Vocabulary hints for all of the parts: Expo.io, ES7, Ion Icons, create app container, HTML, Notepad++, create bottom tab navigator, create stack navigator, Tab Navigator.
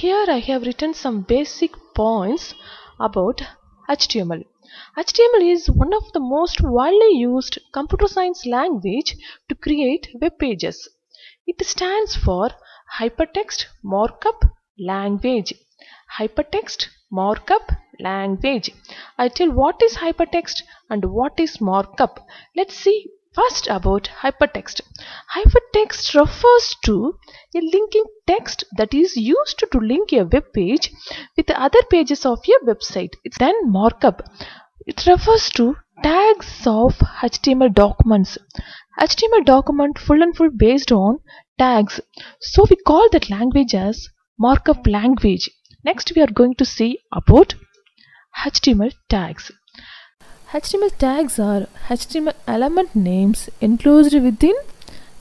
Here I have written some basic points about HTML. HTML is one of the most widely used computer science language to create web pages. It stands for Hypertext Markup Language. Hypertext Markup Language. I tell what is hypertext and what is markup. Let's see first about hypertext. Hypertext refers to a linking text that is used to link a web page with other pages of your website. It's then markup. It refers to tags of HTML documents. HTML document full and full based on tags. So we call that language as markup language. Next we are going to see about HTML tags. HTML tags are HTML element names enclosed within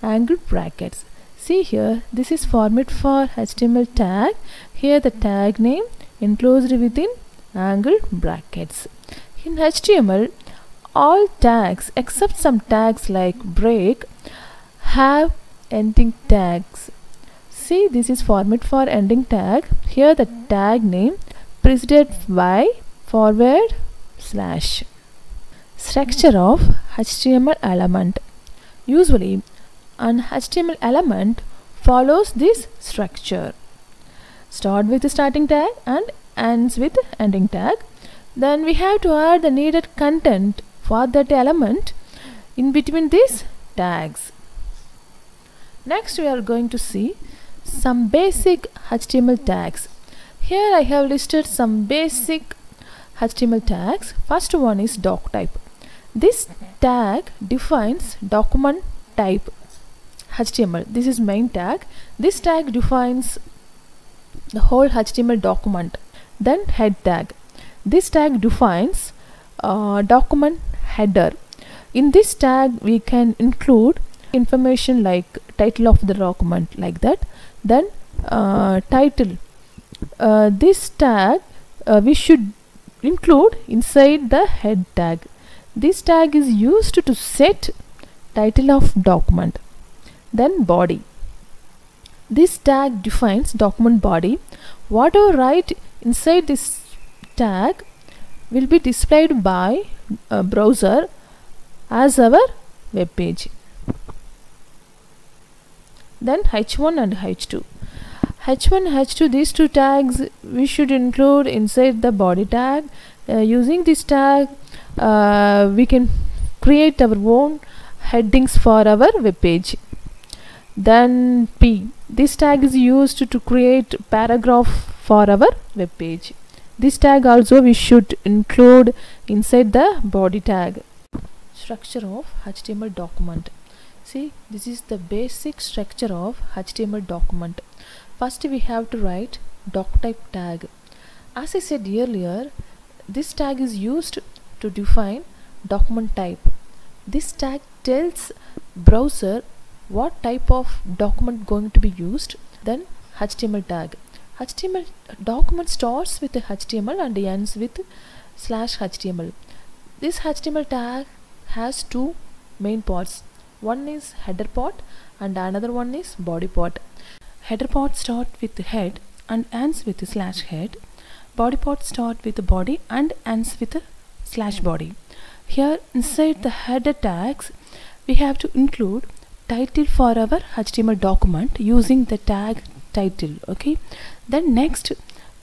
angled brackets. See here, this is format for HTML tag. Here the tag name enclosed within angled brackets. In HTML, all tags except some tags like break have ending tags. See, this is format for ending tag. Here the tag name preceded by forward slash. Structure of HTML element. Usually an HTML element follows this structure. Start with the starting tag and ends with ending tag. Then we have to add the needed content for that element in between these tags. Next we are going to see some basic HTML tags. Here I have listed some basic HTML tags. First one is doc type. This tag defines document type HTML. This is main tag. This tag defines the whole HTML document. Then head tag. This tag defines document header. In this tag we can include information like title of the document, like that. Then title. This tag we should include inside the head tag. This tag is used to set title of document. Then body. This tag defines document body. Whatever write inside this tag will be displayed by a browser as our web page. Then h1 and h2. H1, H2, these two tags we should include inside the body tag. Using this tag we can create our own headings for our web page. Then P. This tag is used to create paragraph for our web page. This tag also we should include inside the body tag. Structure of HTML document. See, this is the basic structure of HTML document. First we have to write doc type tag. As I said earlier, this tag is used to define document type. This tag tells browser what type of document going to be used. Then HTML tag. HTML document starts with HTML and ends with /HTML. This HTML tag has two main parts. One is header part and another one is body part. Header part start with head and ends with /head. Body part start with body and ends with /body. Here inside the header tags we have to include title for our HTML document using the tag title. Okay. Then next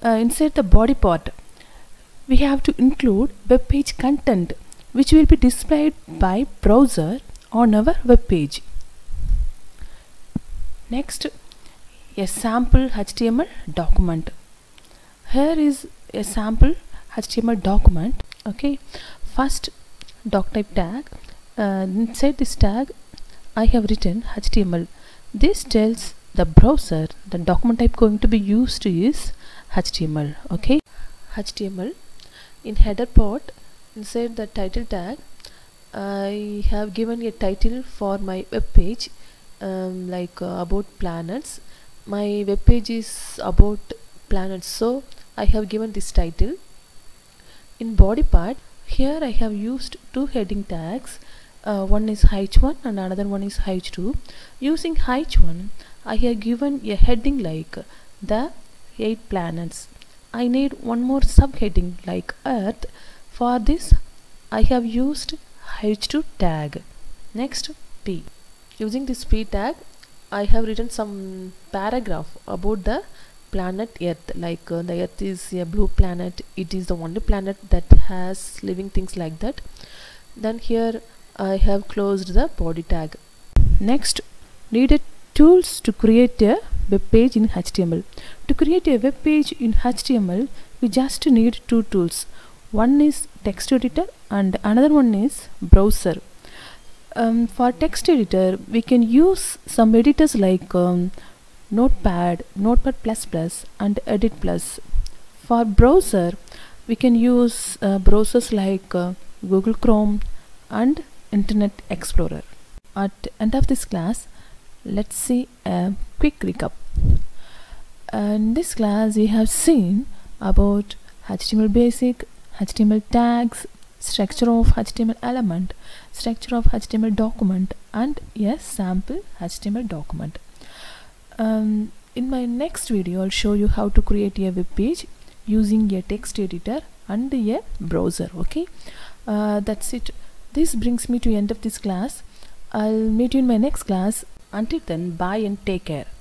inside the body part we have to include web page content which will be displayed by browser on our web page. Next, a sample HTML document. Here is a sample HTML document. Okay, first doc type tag. Inside this tag I have written HTML. This tells the browser the document type going to be used is HTML. Okay, HTML. In header part, inside the title tag I have given a title for my web page about planets. My web page is about planets, so I have given this title. In body part, here I have used two heading tags. One is h1 and another one is h2. Using h1 I have given a heading like the 8 planets. I need one more subheading like Earth. For this I have used H2 tag. Next, P. Using this P tag I have written some paragraph about the planet Earth, like the Earth is a blue planet, it is the only planet that has living things like that. Then here I have closed the body tag. Next, needed tools to create a web page in HTML. To create a web page in HTML, we just need two tools. One is text editor and another one is browser. For text editor, we can use some editors like Notepad, Notepad++, and Edit Plus. For browser, we can use browsers like Google Chrome and Internet Explorer. At end of this class, let's see a quick recap. In this class, we have seen about HTML basic, HTML tags, structure of HTML element, structure of HTML document, and a sample HTML document. In my next video, I'll show you how to create a web page using a text editor and a browser. Okay, that's it. This brings me to the end of this class. I'll meet you in my next class. Until then, bye and take care.